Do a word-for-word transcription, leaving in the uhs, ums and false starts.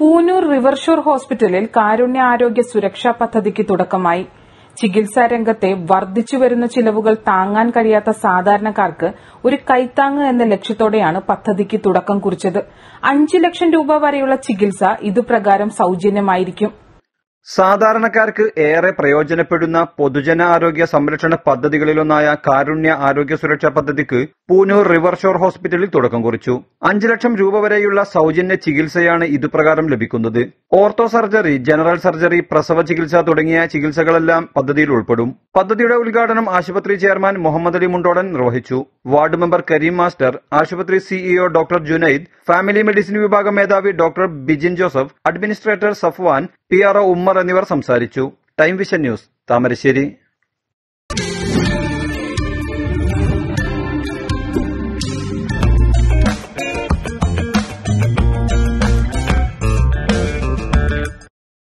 Poonoor river shore ഹോസ്പിറ്റലിൽ കാരുണ്യ ആരോഗ്യ സുരക്ഷാ പദ്ധതിക്ക് തുടക്കമായി. ചികിത്സാ രംഗത്തെ വർദ്ധിച്ചുവരുന്ന ചിലവുകൾ താങ്ങാൻ കഴിയാത്ത സാധാരണക്കാർക്ക് ഒരു കൈത്താങ്ങ് എന്ന ലക്ഷ്യത്തോടെയാണ് പദ്ധതിക്ക് തുടക്കം കുറിച്ചത്. അഞ്ച് ലക്ഷം രൂപ വരെയുള്ള ചികിത്സ ഇതുപ്രകാരം സൌജന്യമായിരിക്കും. സാധാരണക്കാർക്ക് ഏറെ പ്രയോജനപ്പെടുന്ന പൊതുജന ആരോഗ്യ സംരക്ഷണ പദ്ധതികളിലൊന്നായ കാരുണ്യ ആരോഗ്യ സുരക്ഷാ പദ്ധതിക്ക് പൂനൂർ റിവർ ഷോർ ഹോസ്പിറ്റലിൽ തുടക്കം കുറിച്ചു. അഞ്ച് ലക്ഷം രൂപ വരെയുള്ള സൌജന്യ ചികിത്സയാണ് ഇതുപ്രകാരം ലഭിക്കുന്നത്. ഓർത്തോ സർജറി, ജനറൽ സർജറി, പ്രസവ ചികിത്സ തുടങ്ങിയ ചികിത്സകളെല്ലാം പദ്ധതിയിൽ ഉൾപ്പെടും. പദ്ധതിയുടെ ഉദ്ഘാടനം ആശുപത്രി ചെയർമാൻ മുഹമ്മദ് അലി മുണ്ടോടൻ നിർവഹിച്ചു. വാർഡ് മെമ്പർ കരീം മാസ്റ്റർ, ആശുപത്രി CEO doctor Junaid, family medicine വിഭാഗം മേധാവി doctor Bijin Joseph, administrator Safvan, P R O Umar എനിവർ സംസാരിച്ചു. Time vision news, Thamarassery.